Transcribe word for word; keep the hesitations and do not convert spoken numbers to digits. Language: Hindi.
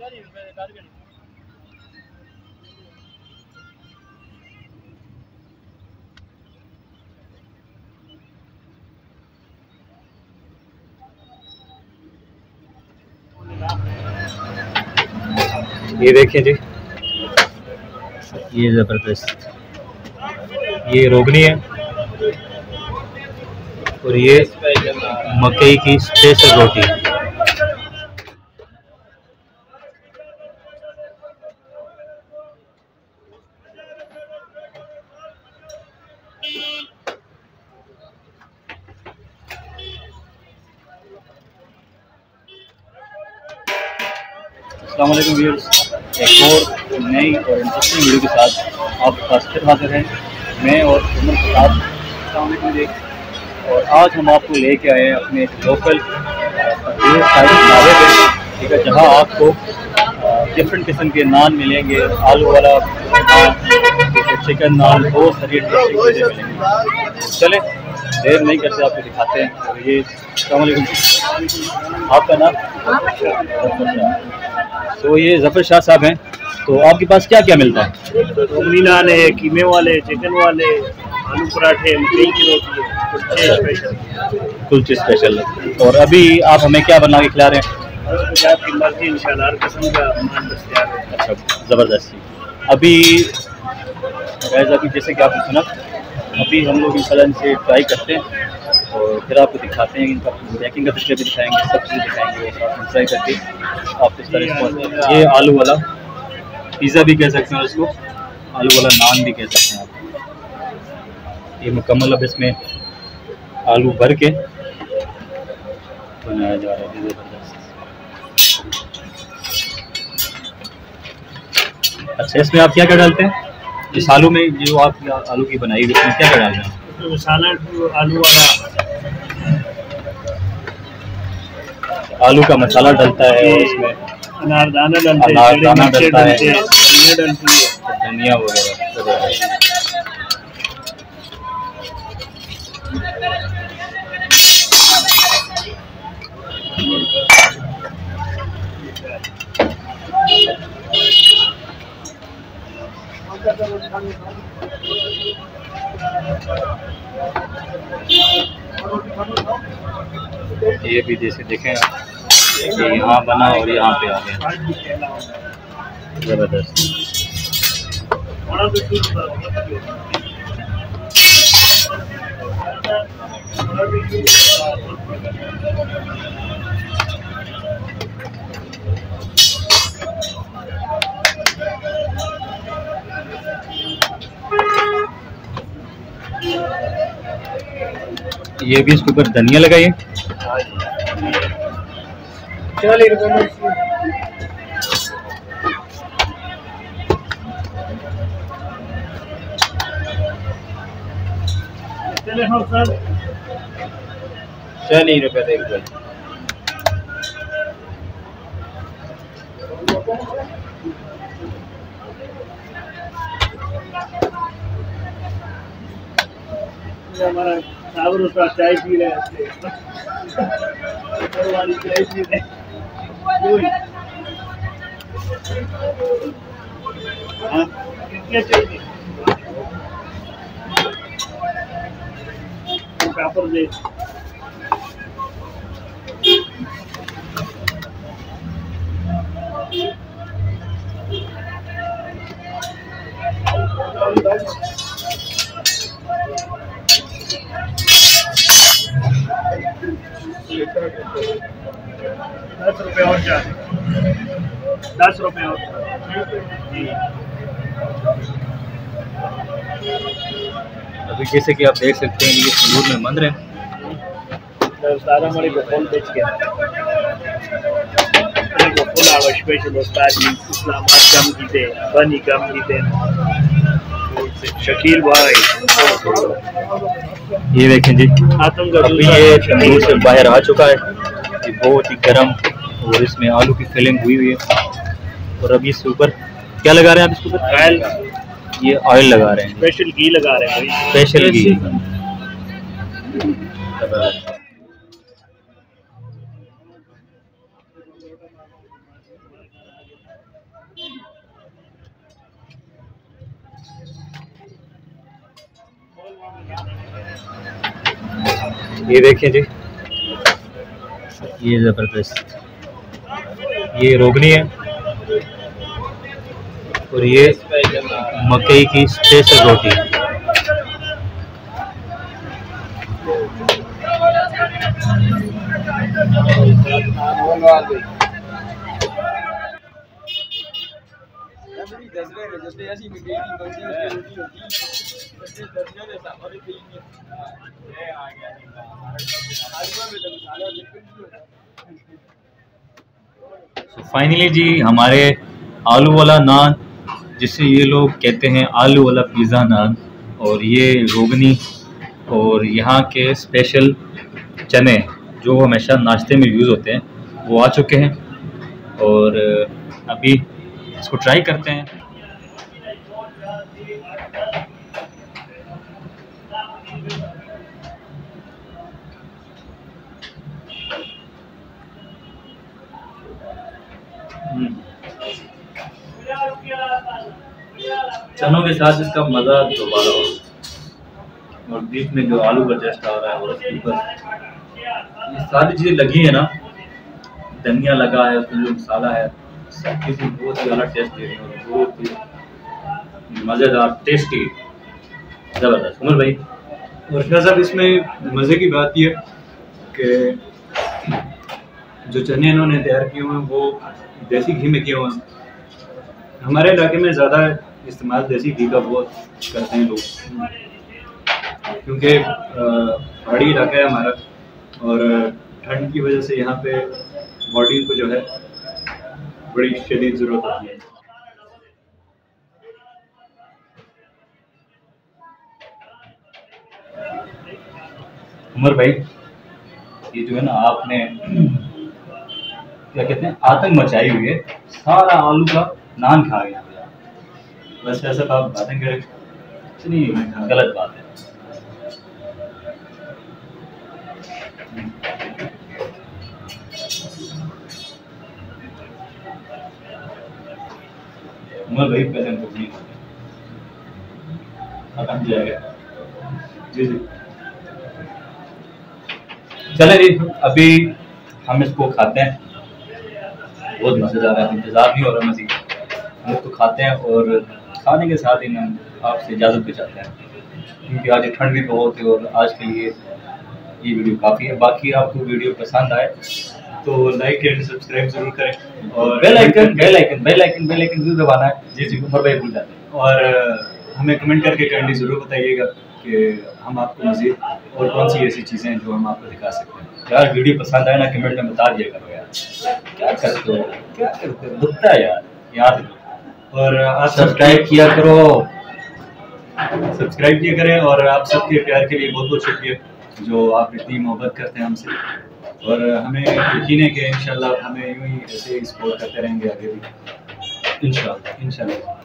ये देखिए जी, ये जबरदस्त, ये रोगनी है और ये मकई की स्पेशल रोटी। अस्सलामुअलैकुम व्यूअर्स, एक और नई और इंटरेस्टिंग वीडियो के साथ आप हाजिर हाजिर हैं, मैं और उमर के साथ। और आज हम आपको लेके आए हैं अपने लोकल ठीक है, जहाँ आपको डिफरेंट किस्म के नान मिलेंगे, आलू वाला चिकन नान, बहुत सारी इंटरेस्टिंग चीज़ें मिलेंगी। चले देर नहीं करते, आपको दिखाते हैं। और ये अस्सलामुअलैकुम, आपका नाम? तो ये जफर शाह साहब हैं, तो आपके पास क्या क्या मिलता है? रोगनी नान है, कीमे वाले, चिकन वाले, आलू पराठे, मकई की रोटी है, कुलचे स्पेशल। और अभी आप हमें क्या बना के खिला रहे हैं? पंजाब की मर्जी इंशाल्लाह, हर किस्म का नान दस्तयाब है। अच्छा, ज़बरदस्त। अभी अभी जैसे कि आपने सुना, अभी हम लोग इंशाल्लाह इनसे ट्राई करते हैं और फिर आपको दिखाते हैं, इनका पैकिंग का तरीका भी दिखाएंगे, सब चीज़ दिखाएंगे, ट्राई करके आपको सारी रिस्पॉन्स। ये आलू वाला पिज़्ज़ा भी कह सकते हैं इसको, आलू वाला नान भी कह सकते हैं आप। ये मुकम्मल अब इसमें आलू भर के बनाया जा रहा है, ज़बरदस्त। अच्छा, इसमें आप क्या क्या डालते हैं? इस आलू में जो आप आलू की बनाई हुई, इसमें क्या क्या डाल रहे हैं? मसाला आलू वाला, आलू का मसाला डलता है, इसमें अनारदाना डलता है, अनारदाना डलता है, धनिया डलती है, धनिया वगैरह। ये भी जैसे देखें आप, यहाँ बना और यहाँ पे आ गया, जबरदस्त। ये भी इसके ऊपर धनिया लगाइए। चले रुपये चले रुपये देख भाई। हमारा सावर उसका चाय पी रहे हैं, दस रुपये और चार, दस रुपये और अभी जैसे कि आप देख सकते हैं ये तंदूर में मंद रहे शकील भाई। ये देखें जी, अभी ये तंदूर से बाहर आ चुका है, बहुत ही गर्म, और इसमें आलू की फिलिंग हुई हुई है। और अभी इसके ऊपर क्या लगा रहे हैं आप? इसके ऊपर ऑयल, ये ऑयल लगा रहे हैं, स्पेशल घी लगा रहे हैं भाई, स्पेशल घी। ये देखिए जी, ये जबरदस्त, ये रोगनी है और ये मकई की स्पेशल रोटी है। फाइनली so जी हमारे आलू वाला नान, जिसे ये लोग कहते हैं आलू वाला पिज़्ज़ा नान, और ये रोगनी और यहाँ के स्पेशल चने जो हमेशा नाश्ते में यूज़ होते हैं वो आ चुके हैं और अभी इसको ट्राई करते हैं। चनों के साथ इसका मज़ा दोबारा हो, और बीच में जो आलू का टेस्ट आ रहा है और उसके ऊपर ये सारी चीज़ें लगी है ना, धनिया लगा है, उसमें जो मसाला है, सब चीज़ बहुत ही ज़्यादा टेस्ट दे रही है, बहुत ही मज़ेदार, टेस्टी, ज़बरदस्त उमर भाई। और क्या साहब, इसमें मज़े की बात यह कि जो चने इन्होंने तैयार किए हुए हैं वो देसी घी में किए हुए हैं। हमारे इलाके में ज़्यादा इस्तेमाल देसी घी का बहुत करते हैं लोग, क्योंकि पहाड़ी इलाका है हमारा और ठंड की वजह से यहाँ पे बॉडी को जो है बड़ी शदीद ज़रूरत होती है। उमर भाई, ये जो है ना आपने क्या कहते हैं आतंक मचाई हुई है, सारा आलू का नान खा गया। बस ऐसा आप बातें करें, कुछ नहीं गलत बात है। उमर भाई पहले कुछ नहीं खाते, अब जाएगा जी जी। चले जी, अभी हम इसको खाते हैं, बहुत मज़ेदार है, इंतज़ार नहीं हो रहा मज़ीद, हम इसको खाते हैं और खाने के साथ ही हम आपसे इजाज़त भी चाहते हैं, क्योंकि आज ठंड भी बहुत है और आज के लिए ये वीडियो काफ़ी है। बाकी आपको वीडियो पसंद आए तो लाइक एंड सब्सक्राइब ज़रूर करें और bell icon bell icon bell icon bell icon जरूर दबाना है। जी जी, उमर भाई भूल जाते हैं। और हमें कमेंट करके कैंडी ज़रूर बताइएगा कि हम आपको मज़ीद और कौन सी ऐसी चीज़ें हैं जो हम आपको दिखा सकते हैं। यार वीडियो पसंद आए ना, कमेंट में बता दिया करो यार, क्या करते हो क्या करते हो दुखता है यार, याद करो। और आप सब्सक्राइब किया करो, सब्सक्राइब किया करें। और आप सबके प्यार के लिए बहुत बहुत शुक्रिया जो आप इतनी मोहब्बत करते हैं हमसे, और हमें यकीन है कि इंशाल्लाह हमें यूँ ही ऐसे ही सपोर्ट करते रहेंगे आगे भी, इंशाल्लाह इंशाल्लाह।